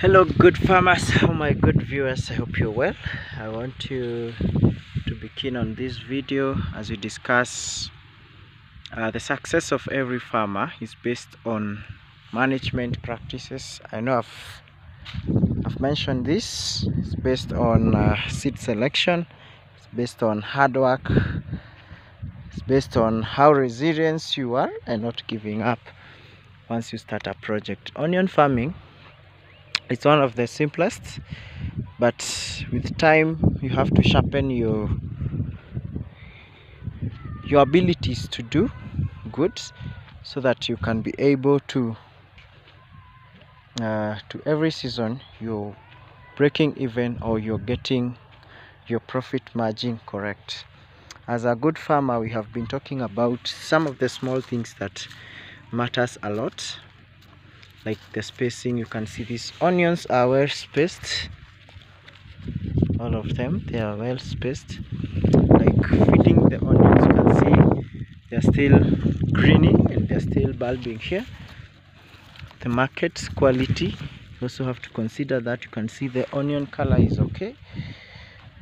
Hello good farmers, oh my good viewers, I hope you're well. I want you to be keen on this video as we discuss the success of every farmer is based on management practices. I know I've mentioned this. It's based on seed selection, it's based on hard work, it's based on how resilient you are and not giving up once you start a project. Onion farming, it's one of the simplest, but with time you have to sharpen your abilities to do good so that you can be able to every season you're breaking even or you're getting your profit margin correct. As a good farmer, we have been talking about some of the small things that matters a lot, like the spacing. You can see these onions are well spaced, all of them, they are well spaced. Like feeding the onions, you can see they're still greening and they're still bulbing here. The market quality, you also have to consider that. You can see the onion color is okay.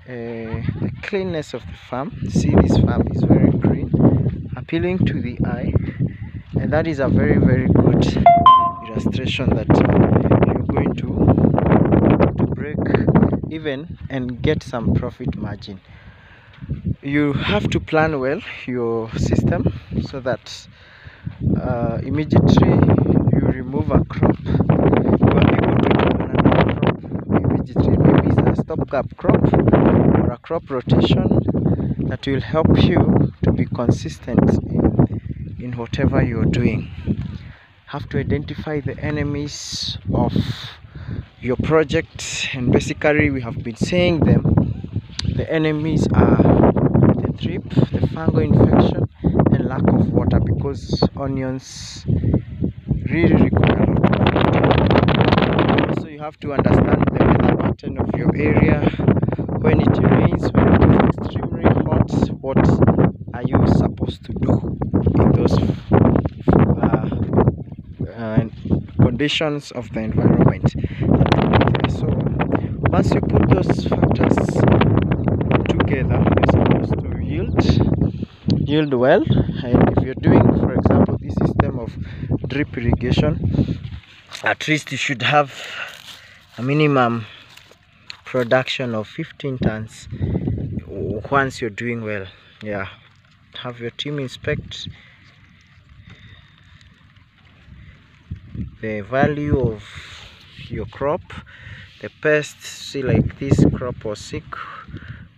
The cleanness of the farm, see this farm is very green, appealing to the eye, and that is a very, very good illustration that you're going to break even and get some profit margin. You have to plan well your system so that immediately you remove a crop, you are able to do another crop immediately. Maybe it's a stopgap crop or a crop rotation that will help you to be consistent in whatever you're doing. Have to identify the enemies of your project, and basically we have been saying them. The enemies are the drip, the fungal infection, and lack of water, because onions really require a lot of water. So you have to understand the weather pattern of your area. When it rains, when it is extremely hot, what are you supposed to do in those conditions of the environment? So once you put those factors together, you're supposed to yield well. And if you're doing, for example, this system of drip irrigation, at least you should have a minimum production of 15 tons once you're doing well. Yeah, have your team inspect the value of your crop, the pests. See, like this crop was sick,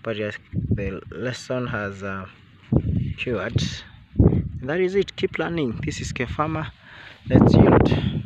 but yes, the lesson has cured. And that is it. Keep learning. This is Ke Farmer. Let's yield.